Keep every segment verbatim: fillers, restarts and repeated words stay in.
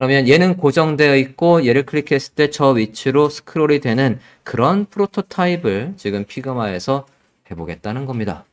그러면 얘는 고정되어 있고 얘를 클릭했을 때 저 위치로 스크롤이 되는 그런 프로토타입을 지금 피그마에서 해보겠다는 겁니다.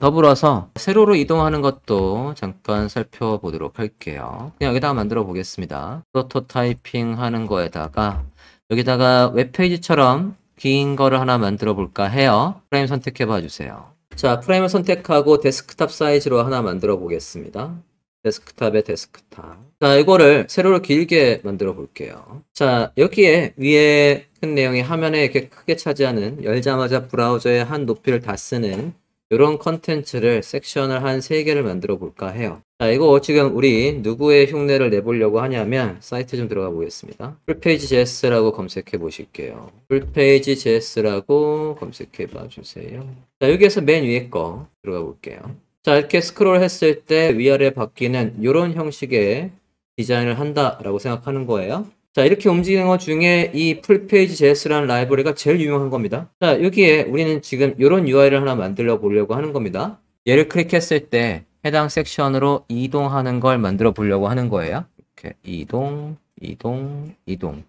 더불어서 세로로 이동하는 것도 잠깐 살펴보도록 할게요. 그냥 여기다가 만들어 보겠습니다. 프로토타이핑 하는 거에다가 여기다가 웹페이지처럼 긴 거를 하나 만들어 볼까 해요. 프레임 선택해 봐 주세요. 자, 프레임을 선택하고 데스크탑 사이즈로 하나 만들어 보겠습니다. 데스크탑에 데스크탑. 자, 이거를 세로로 길게 만들어 볼게요. 자, 여기에 위에 큰 내용이 화면에 이렇게 크게 차지하는, 열자마자 브라우저의 한 높이를 다 쓰는 이런 컨텐츠를, 섹션을 한 세 개를 만들어 볼까 해요. 자, 이거 지금 우리 누구의 흉내를 내보려고 하냐면 사이트 좀 들어가 보겠습니다. 풀페이지 제이에스라고 검색해 보실게요. 풀페이지 제이에스라고 검색해 봐주세요. 자, 여기에서 맨 위에 거 들어가 볼게요. 자, 이렇게 스크롤 했을 때 위아래 바뀌는 이런 형식의 디자인을 한다라고 생각하는 거예요. 자, 이렇게 움직이는 것 중에 이 풀페이지 제이에스라는 라이브러리가 제일 유명한 겁니다. 자, 여기에 우리는 지금 이런 유아이를 하나 만들어 보려고 하는 겁니다. 얘를 클릭했을 때 해당 섹션으로 이동하는 걸 만들어 보려고 하는 거예요. 이렇게 이동, 이동, 이동.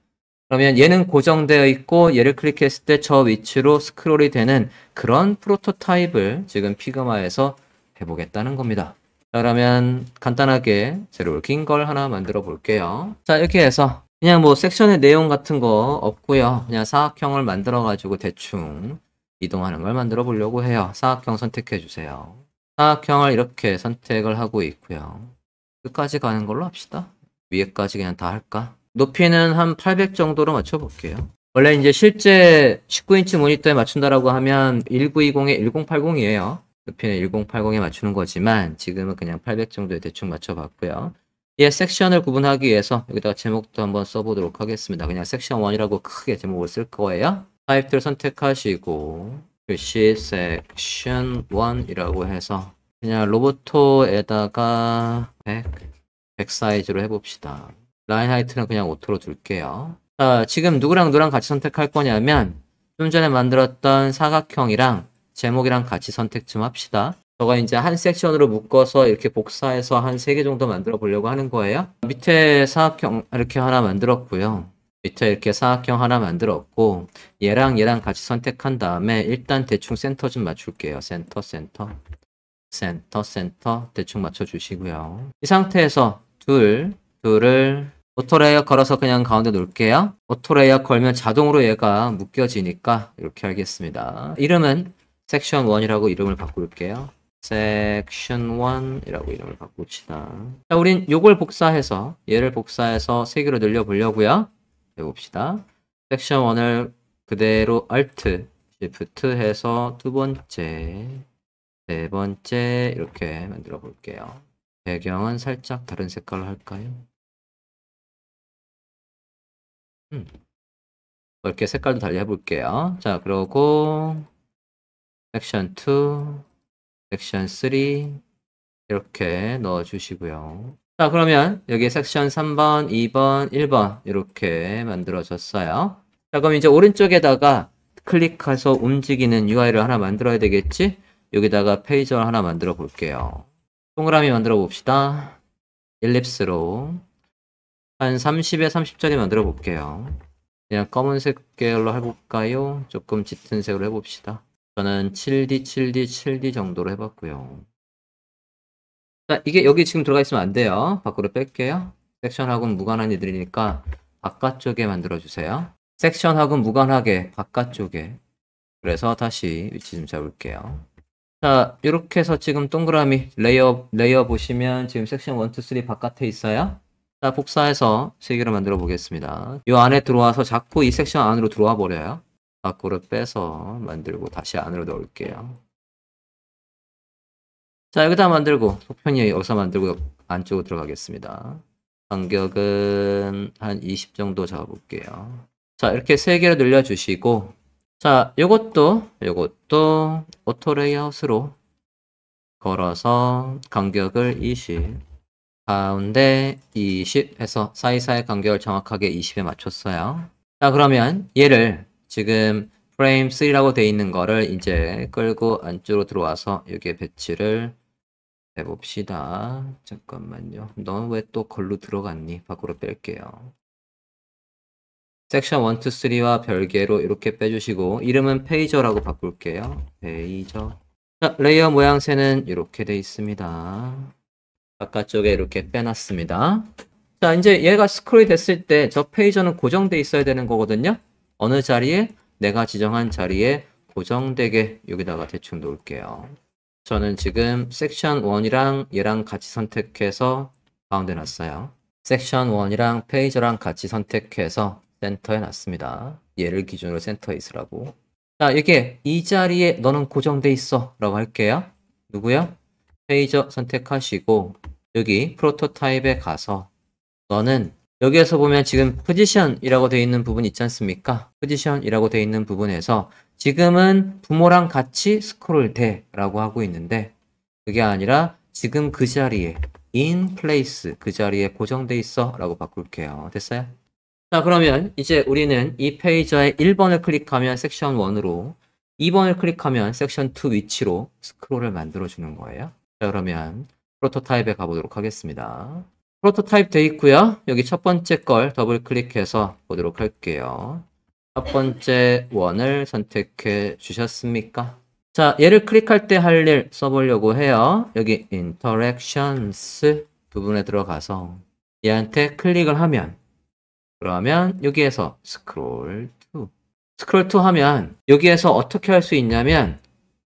그러면 얘는 고정되어 있고 얘를 클릭했을 때 저 위치로 스크롤이 되는 그런 프로토타입을 지금 피그마에서 해보겠다는 겁니다. 자, 그러면 간단하게 세로로 긴 걸 하나 만들어 볼게요. 자, 이렇게 해서 그냥 뭐 섹션의 내용 같은 거 없고요. 그냥 사각형을 만들어가지고 대충 이동하는 걸 만들어 보려고 해요. 사각형 선택해 주세요. 사각형을 이렇게 선택을 하고 있고요. 끝까지 가는 걸로 합시다. 위에까지 그냥 다 할까? 높이는 한 팔백 정도로 맞춰볼게요. 원래 이제 실제 십구 인치 모니터에 맞춘다라고 하면 천구백이십에 천팔십이에요. 높이는 천팔십에 맞추는 거지만 지금은 그냥 팔백 정도에 대충 맞춰봤고요. 예, 섹션을 구분하기 위해서 여기다가 제목도 한번 써보도록 하겠습니다. 그냥 섹션 일이라고 크게 제목을 쓸 거예요. 타입들 선택하시고 글씨 섹션 일이라고 해서 그냥 로보토에다가 백, 백 사이즈로 해봅시다. 라인 하이트는 그냥 오토로 둘게요. 자, 지금 누구랑 누구랑 같이 선택할 거냐면 좀 전에 만들었던 사각형이랑 제목이랑 같이 선택 좀 합시다. 저가 이제 한 섹션으로 묶어서 이렇게 복사해서 한 세 개 정도 만들어 보려고 하는 거예요. 밑에 사각형 이렇게 하나 만들었고요. 밑에 이렇게 사각형 하나 만들었고 얘랑 얘랑 같이 선택한 다음에 일단 대충 센터 좀 맞출게요. 센터, 센터, 센터, 센터 대충 맞춰주시고요. 이 상태에서 둘, 둘을 오토레이어 걸어서 그냥 가운데 놓을게요. 오토레이어 걸면 자동으로 얘가 묶여지니까 이렇게 하겠습니다. 이름은 섹션 일이라고 이름을 바꿀게요. 섹션 일이라고 이름을 바꿉시다. 자, 우린 요걸 복사해서 얘를 복사해서 세 개로 늘려 보려고요. 해봅시다. 섹션 일을 그대로 Alt, Shift 해서 두 번째, 네 번째 이렇게 만들어 볼게요. 배경은 살짝 다른 색깔로 할까요? 음. 넓게 색깔도 달리 해볼게요. 자, 그러고 섹션 이, 섹션 삼 이렇게 넣어 주시고요. 자, 그러면 여기 섹션 삼 번, 이 번, 일 번 이렇게 만들어졌어요. 자, 그럼 이제 오른쪽에다가 클릭해서 움직이는 유아이를 하나 만들어야 되겠지? 여기다가 페이저를 하나 만들어 볼게요. 동그라미 만들어 봅시다. 일립스로 한 삼십에 삼십짜리 만들어 볼게요. 그냥 검은색 계열로 해볼까요? 조금 짙은 색으로 해봅시다. 저는 칠 디, 칠 디, 칠 디 정도로 해봤고요. 자, 이게 여기 지금 들어가 있으면 안 돼요. 밖으로 뺄게요. 섹션하고는 무관한 애들이니까 바깥쪽에 만들어주세요. 섹션하고는 무관하게 바깥쪽에. 그래서 다시 위치 좀 잡을게요. 자, 이렇게 해서 지금 동그라미 레이어, 레이어 보시면 지금 섹션 일, 이, 삼 바깥에 있어요. 자, 복사해서 세 개를 만들어 보겠습니다. 이 안에 들어와서 자꾸 이 섹션 안으로 들어와 버려요. 밖으로 빼서 만들고 다시 안으로 넣을게요. 자, 여기다 만들고 속편이 여기서 만들고 안쪽으로 들어가겠습니다. 간격은 한 이십 정도 잡아볼게요. 자, 이렇게 세 개를 늘려주시고, 자, 요것도 요것도 오토 레이아웃으로 걸어서 간격을 이십, 가운데 이십 해서 사이사이 간격을 정확하게 이십에 맞췄어요. 자, 그러면 얘를 지금 프레임 삼이라고 되어 있는 거를 이제 끌고 안쪽으로 들어와서 여기에 배치를 해봅시다. 잠깐만요. 넌 왜 또 걸로 들어갔니? 밖으로 뺄게요. 섹션 일, 이, 삼와 별개로 이렇게 빼주시고 이름은 페이저라고 바꿀게요. 페이저. 자, 레이어 모양새는 이렇게 돼 있습니다. 바깥쪽에 이렇게 빼놨습니다. 자, 이제 얘가 스크롤이 됐을 때 저 페이저는 고정돼 있어야 되는 거거든요. 어느 자리에? 내가 지정한 자리에 고정되게 여기다가 대충 놓을게요. 저는 지금 섹션 일이랑 얘랑 같이 선택해서 가운데 놨어요. 섹션 일이랑 페이저랑 같이 선택해서 센터에 놨습니다. 얘를 기준으로 센터에 있으라고. 자, 이게 이 자리에 너는 고정돼 있어 라고 할게요. 누구요? 페이저 선택하시고 여기 프로토타입에 가서 너는 여기에서 보면 지금 포지션이라고 되어 있는 부분 있지 않습니까? 포지션이라고 되어 있는 부분에서 지금은 부모랑 같이 스크롤 돼 라고 하고 있는데 그게 아니라 지금 그 자리에 in place 그 자리에 고정돼 있어 라고 바꿀게요. 됐어요? 자, 그러면 이제 우리는 이 페이저의 일 번을 클릭하면 섹션 일으로 이 번을 클릭하면 섹션 이 위치로 스크롤을 만들어 주는 거예요. 자, 그러면 프로토타입에 가보도록 하겠습니다. 프로토타입 돼 있고요. 여기 첫 번째 걸 더블 클릭해서 보도록 할게요. 첫 번째 원을 선택해 주셨습니까? 자, 얘를 클릭할 때 할 일 써보려고 해요. 여기 interactions 부분에 들어가서 얘한테 클릭을 하면 그러면 여기에서 스크롤 이 스크롤 이 하면 여기에서 어떻게 할 수 있냐면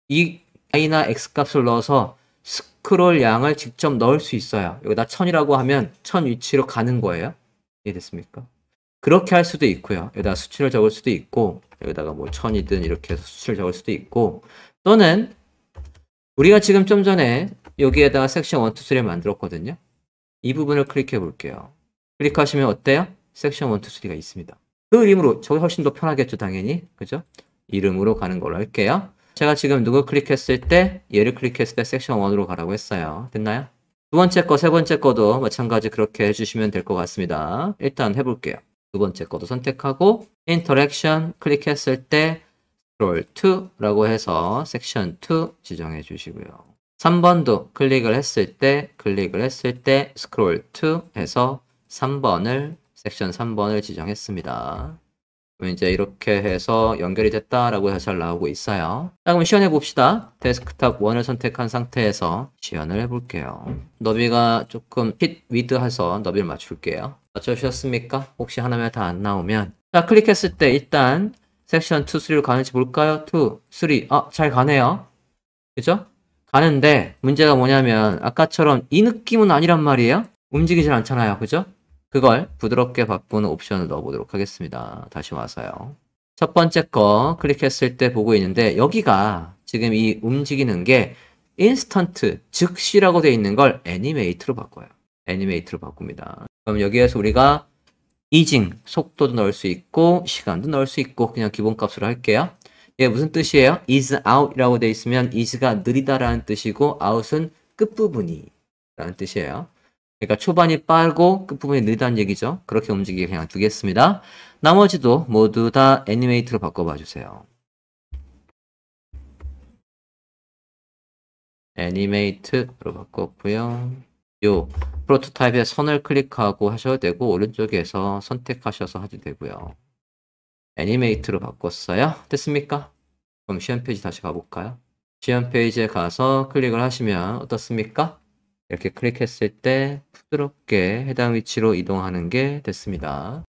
이 y나 x 값을 넣어서 스크롤 양을 직접 넣을 수 있어요. 여기다 천이라고 하면 천 위치로 가는 거예요. 이해됐습니까? 그렇게 할 수도 있고요. 여기다가 수치를 적을 수도 있고 여기다가 뭐 천이든 이렇게 해서 수치를 적을 수도 있고 또는 우리가 지금 좀 전에 여기에다가 섹션 일, 이, 삼를 만들었거든요. 이 부분을 클릭해 볼게요. 클릭하시면 어때요? 섹션 일, 이, 삼가 있습니다. 그 이름으로 저게 훨씬 더 편하겠죠. 당연히. 그죠? 이름으로 가는 걸로 할게요. 제가 지금 누구 클릭했을 때 얘를 클릭했을 때 섹션 일으로 가라고 했어요. 됐나요? 두 번째 거, 세 번째 거도 마찬가지 그렇게 해주시면 될 것 같습니다. 일단 해볼게요. 두 번째 거도 선택하고 인터랙션 클릭했을 때 스크롤 이라고 해서 섹션 이 지정해 주시고요. 삼 번도 클릭을 했을 때 클릭을 했을 때 스크롤 이 해서 삼 번을 섹션 삼 번을 지정했습니다. 이제 이렇게 해서 연결이 됐다라고 해서 잘 나오고 있어요. 자, 그럼 시연해 봅시다. 데스크탑 일을 선택한 상태에서 시연을 해볼게요. 너비가 조금 핏 위드 해서 너비를 맞출게요. 맞춰주셨습니까? 혹시 하나면 다 안 나오면 자, 클릭했을 때 일단 섹션 이, 삼로 가는지 볼까요? 이, 삼. 아, 잘 가네요. 그죠? 가는데 문제가 뭐냐면 아까처럼 이 느낌은 아니란 말이에요. 움직이질 않잖아요. 그죠? 그걸 부드럽게 바꾸는 옵션을 넣어보도록 하겠습니다. 다시 와서요. 첫 번째 거 클릭했을 때 보고 있는데 여기가 지금 이 움직이는 게 인스턴트, 즉시라고 되어 있는 걸 애니메이트로 바꿔요. 애니메이트로 바꿉니다. 그럼 여기에서 우리가 이징, 속도도 넣을 수 있고 시간도 넣을 수 있고 그냥 기본값으로 할게요. 이게 무슨 뜻이에요? is out이라고 되어 있으면 is가 느리다라는 뜻이고 out은 끝부분이 라는 뜻이에요. 그러니까 초반이 빠르고 끝부분이 느리다는 얘기죠. 그렇게 움직이게 그냥 두겠습니다. 나머지도 모두 다 애니메이트로 바꿔봐 주세요. 애니메이트로 바꿨고요. 요 프로토타입의 선을 클릭하고 하셔도 되고 오른쪽에서 선택하셔서 하셔도 되고요. 애니메이트로 바꿨어요. 됐습니까? 그럼 시연 페이지 다시 가볼까요? 시연 페이지에 가서 클릭을 하시면 어떻습니까? 이렇게 클릭했을 때 부드럽게 해당 위치로 이동하는 게 됐습니다.